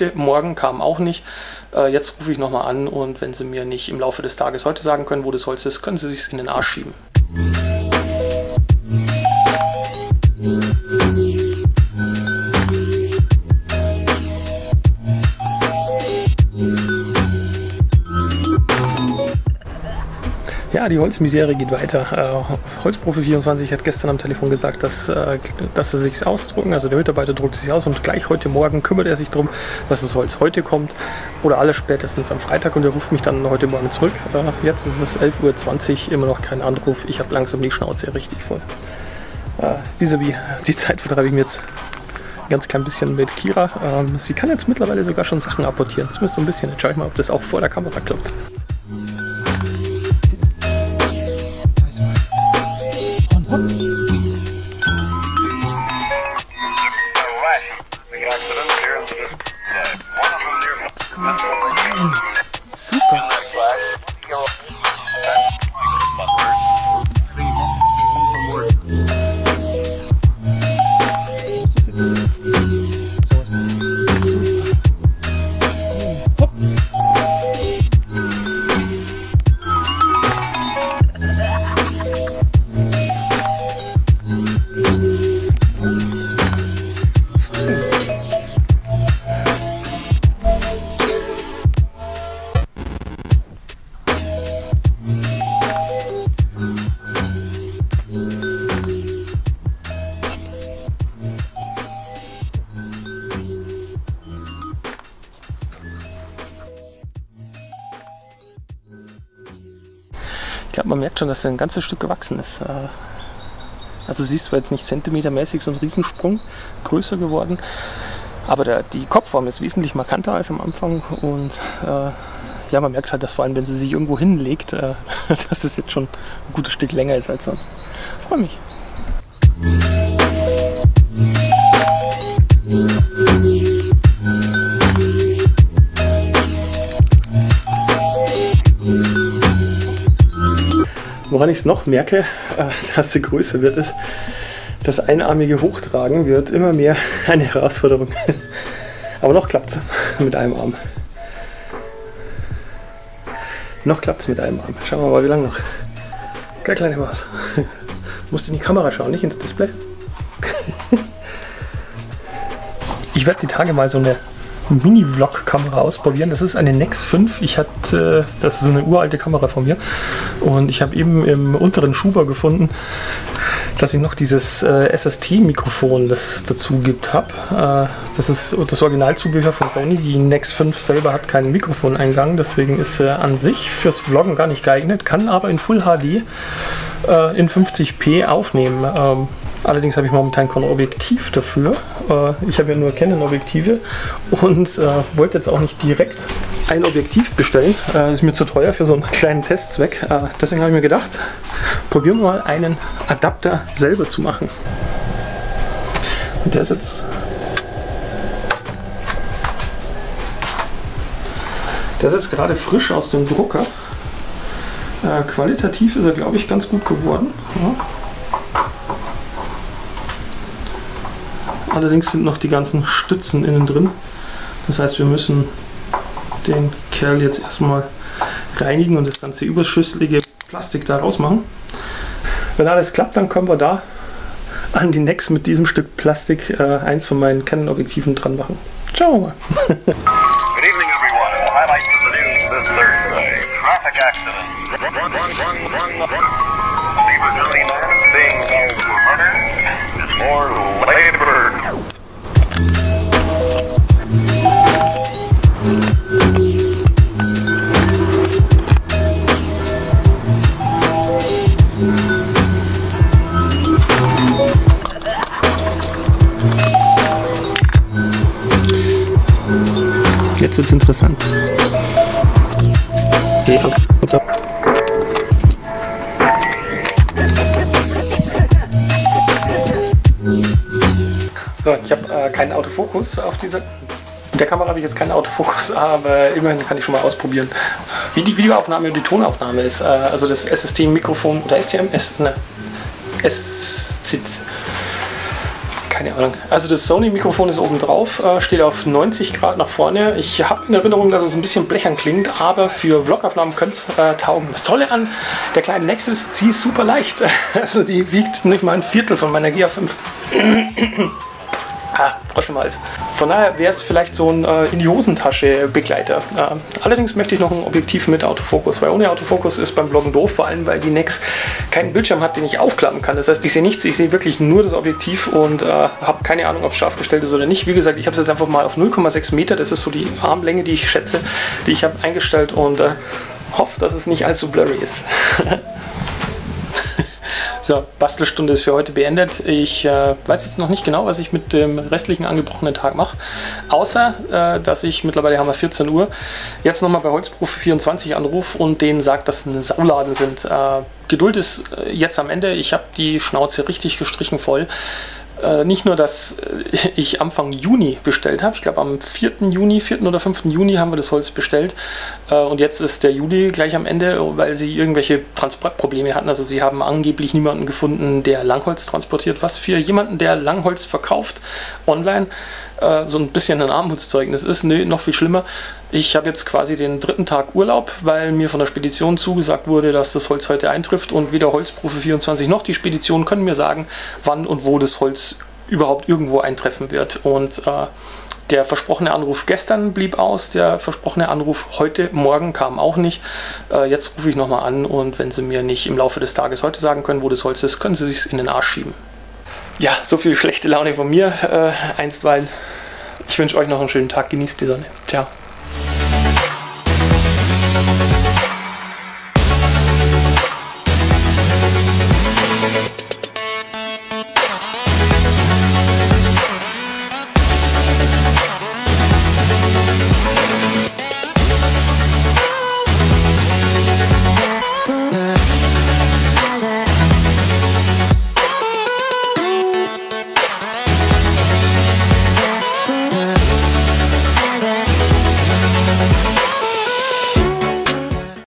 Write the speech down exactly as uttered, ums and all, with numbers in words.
heute Morgen kam auch nicht. Äh, jetzt rufe ich nochmal an und wenn Sie mir nicht im Laufe des Tages heute sagen können, wo das Holz ist, können Sie sich es in den Arsch schieben. Ja, die Holzmisere geht weiter. Äh, Holzprofi vierundzwanzig hat gestern am Telefon gesagt, dass, äh, dass sie sich's ausdrucken. Also der Mitarbeiter druckt sich aus und gleich heute Morgen kümmert er sich darum, dass das Holz heute kommt oder alles spätestens am Freitag, und er ruft mich dann heute Morgen zurück. Äh, jetzt ist es elf Uhr zwanzig, immer noch kein Anruf. Ich habe langsam die Schnauze richtig voll. Äh, vis-à-vis die Zeit vertreibe ich mir jetzt ein ganz klein bisschen mit Kira. Ähm, sie kann jetzt mittlerweile sogar schon Sachen apportieren. Jetzt müsst ihr ein bisschen entscheiden, ob das auch vor der Kamera klappt. Super. Ich glaube, man merkt schon, dass er ein ganzes Stück gewachsen ist. Also siehst du jetzt nicht zentimetermäßig so einen Riesensprung, größer geworden, aber der, die Kopfform ist wesentlich markanter als am Anfang, und äh, ja, man merkt halt, dass vor allem, wenn sie sich irgendwo hinlegt, äh, dass es jetzt schon ein gutes Stück länger ist als sonst. Ich freue mich. Woran ich es noch merke, äh, dass sie größer wird, ist, das einarmige Hochtragen wird immer mehr eine Herausforderung. Aber noch klappt es mit einem Arm. Noch klappt es mit einem Arm. Schauen wir mal, wie lange noch. Keine kleine Maus. Musst in die Kamera schauen, nicht ins Display. Ich werde die Tage mal so eine Mini-Vlog-Kamera ausprobieren. Das ist eine N E X fünf. Ich hatte, das ist eine uralte Kamera von mir, und ich habe eben im unteren Schuber gefunden, dass ich noch dieses äh, S S T-Mikrofon, das es dazu gibt, habe. Äh, das ist das Originalzubehör von Sony. Die N E X fünf selber hat keinen Mikrofoneingang, deswegen ist er äh, an sich fürs Vloggen gar nicht geeignet, kann aber in Full H D äh, in fünfzig p aufnehmen. Ähm, Allerdings habe ich momentan kein Objektiv dafür. Ich habe ja nur Canon-Objektive und wollte jetzt auch nicht direkt ein Objektiv bestellen. Das ist mir zu teuer für so einen kleinen Testzweck. Deswegen habe ich mir gedacht, probieren wir mal einen Adapter selber zu machen. Und der ist jetzt, der ist jetzt gerade frisch aus dem Drucker. Qualitativ ist er, glaube ich, ganz gut geworden. Allerdings sind noch die ganzen Stützen innen drin. Das heißt, wir müssen den Kerl jetzt erstmal reinigen und das ganze überschüssige Plastik da rausmachen. Wenn alles klappt, dann können wir da an die N E X mit diesem Stück Plastik äh, eins von meinen Canon-Objektiven dran machen. Schauen wir mal. Jetzt wird's interessant. Ja, okay. So, ich habe äh, keinen Autofokus auf dieser. Mit der Kamera habe ich jetzt keinen Autofokus, aber immerhin kann ich schon mal ausprobieren, wie die Videoaufnahme und die Tonaufnahme ist. Äh, also das S S T-Mikrofon oder S T M S. Ne, S C. keine Ahnung. Also das Sony-Mikrofon ist oben drauf, steht auf neunzig Grad nach vorne. Ich habe in Erinnerung, dass es ein bisschen blechern klingt, aber für Vlogaufnahmen könnte es äh, taugen. Das Tolle an der kleinen Nex ist, sie ist super leicht. Also die wiegt nicht mal ein Viertel von meiner G H fünf. Ah, Froschenmalz. Von daher wäre es vielleicht so ein äh, in die Hosentasche Begleiter. Äh, allerdings möchte ich noch ein Objektiv mit Autofokus, weil ohne Autofokus ist beim Bloggen doof, vor allem weil die Nex keinen Bildschirm hat, den ich aufklappen kann. Das heißt, ich sehe nichts, ich sehe wirklich nur das Objektiv und äh, habe keine Ahnung, ob es scharf gestellt ist oder nicht. Wie gesagt, ich habe es jetzt einfach mal auf null Komma sechs Meter, das ist so die Armlänge, die ich schätze, die ich habe eingestellt und äh, hoffe, dass es nicht allzu blurry ist. So, Bastelstunde ist für heute beendet. Ich äh, weiß jetzt noch nicht genau, was ich mit dem restlichen angebrochenen Tag mache, außer, äh, dass ich, mittlerweile haben wir vierzehn Uhr, jetzt nochmal bei Holzprofi vierundzwanzig anrufe und denen sage, dass sie ein Sauladen sind. Äh, Geduld ist äh, jetzt am Ende. Ich habe die Schnauze richtig gestrichen voll. Äh, nicht nur, dass ich Anfang Juni bestellt habe, ich glaube am vierten Juni, vierten oder fünften Juni haben wir das Holz bestellt äh, und jetzt ist der Juli gleich am Ende, weil sie irgendwelche Transportprobleme hatten. Also sie haben angeblich niemanden gefunden, der Langholz transportiert, was für jemanden, der Langholz verkauft online, äh, so ein bisschen ein Armutszeugnis ist. Nö, noch viel schlimmer. Ich habe jetzt quasi den dritten Tag Urlaub, weil mir von der Spedition zugesagt wurde, dass das Holz heute eintrifft und weder Holzprofi vierundzwanzig noch die Spedition können mir sagen, wann und wo das Holz überhaupt irgendwo eintreffen wird. Und äh, der versprochene Anruf gestern blieb aus, der versprochene Anruf heute Morgen kam auch nicht. Äh, jetzt rufe ich nochmal an und wenn sie mir nicht im Laufe des Tages heute sagen können, wo das Holz ist, können sie sich's in den Arsch schieben. Ja, so viel schlechte Laune von mir äh, einstweilen. Ich wünsche euch noch einen schönen Tag, genießt die Sonne. Ciao. We'll be right back.